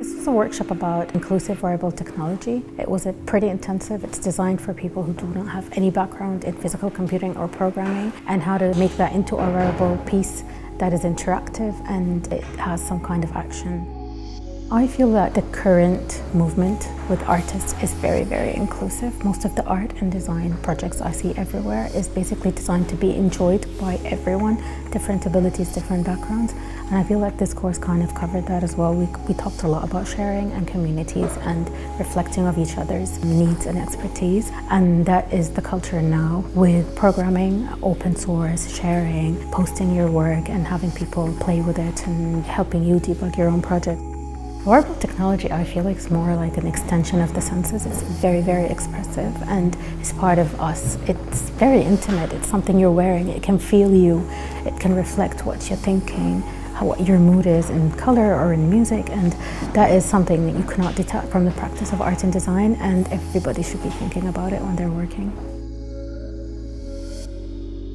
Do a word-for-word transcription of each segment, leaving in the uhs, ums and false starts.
This was a workshop about inclusive wearable technology. It was a pretty intensive. It's designed for people who do not have any background in physical computing or programming, and how to make that into a wearable piece that is interactive and it has some kind of action. I feel that the current movement with artists is very, very inclusive. Most of the art and design projects I see everywhere is basically designed to be enjoyed by everyone, different abilities, different backgrounds. And I feel like this course kind of covered that as well. We, we talked a lot about sharing and communities and reflecting of each other's needs and expertise. And that is the culture now with programming, open source, sharing, posting your work and having people play with it and helping you debug your own project. Wearable technology, I feel like, is more like an extension of the senses. It's very, very expressive and it's part of us. It's very intimate. It's something you're wearing. It can feel you. It can reflect what you're thinking, how, what your mood is in color or in music. And that is something that you cannot detach from the practice of art and design. And everybody should be thinking about it when they're working.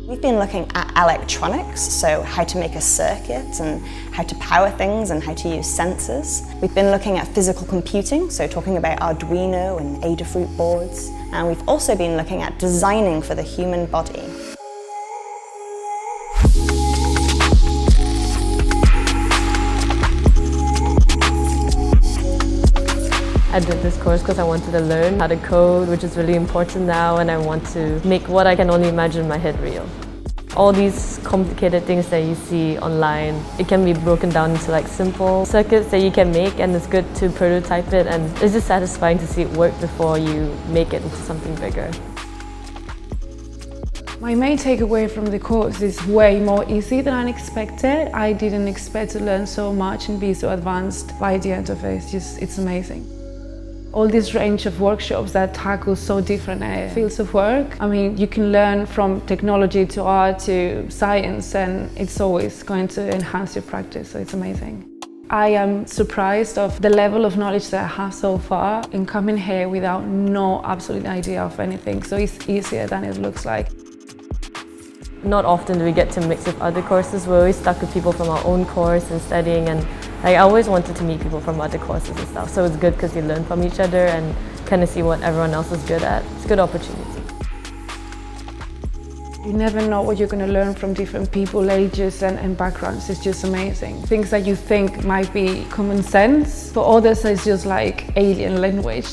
We've been looking at electronics, so how to make a circuit and how to power things and how to use sensors. We've been looking at physical computing, so talking about Arduino and Adafruit boards. And we've also been looking at designing for the human body. I did this course because I wanted to learn how to code, which is really important now, and I want to make what I can only imagine in my head real. All these complicated things that you see online, it can be broken down into like simple circuits that you can make, and it's good to prototype it, and it's just satisfying to see it work before you make it into something bigger. My main takeaway from the course is way more easy than I expected. I didn't expect to learn so much and be so advanced by the end of it. It's just, it's amazing. All this range of workshops that tackle so different uh, fields of work. I mean, you can learn from technology to art to science, and it's always going to enhance your practice, so it's amazing. I am surprised of the level of knowledge that I have so far in coming here without no absolute idea of anything, so it's easier than it looks like. Not often do we get to mix with other courses. We're always stuck with people from our own course and studying, and like, I always wanted to meet people from other courses and stuff, so it's good because you learn from each other and kind of see what everyone else is good at. It's a good opportunity. You never know what you're going to learn from different people, ages and, and backgrounds. It's just amazing. Things that you think might be common sense, for others it's just like alien language.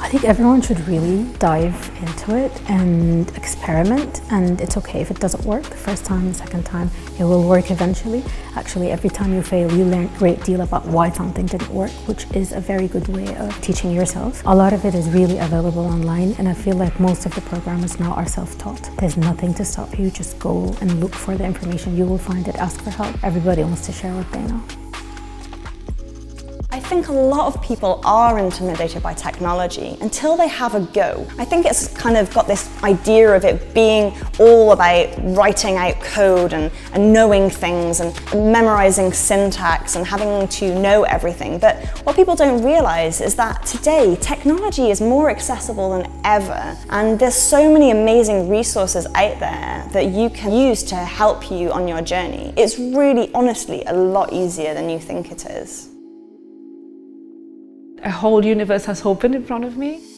I think everyone should really dive into it and experiment, and it's okay if it doesn't work the first time, the second time, it will work eventually. Actually, every time you fail, you learn a great deal about why something didn't work, which is a very good way of teaching yourself. A lot of it is really available online, and I feel like most of the programmers now are self-taught. There's nothing to stop you, just go and look for the information, you will find it, ask for help. Everybody wants to share what they know. I think a lot of people are intimidated by technology until they have a go. I think it's kind of got this idea of it being all about writing out code and, and knowing things and, and memorizing syntax and having to know everything. But what people don't realize is that today technology is more accessible than ever, and there's so many amazing resources out there that you can use to help you on your journey. It's really, honestly, a lot easier than you think it is. A whole universe has opened in front of me.